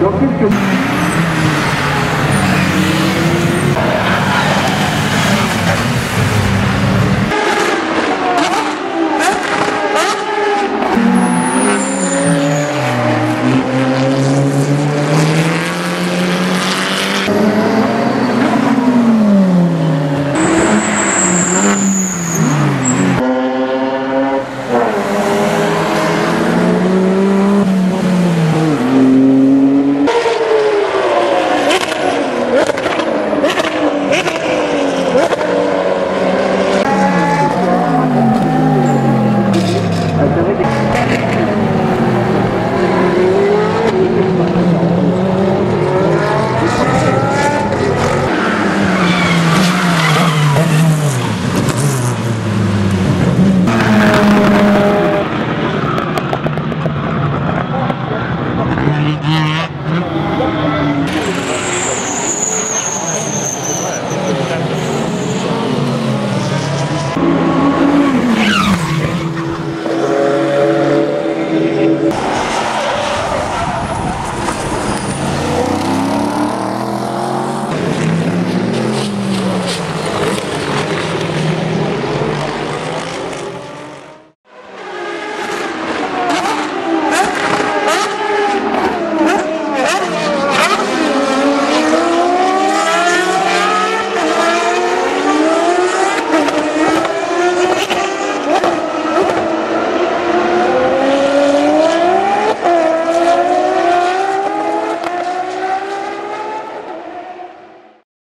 Don't get your...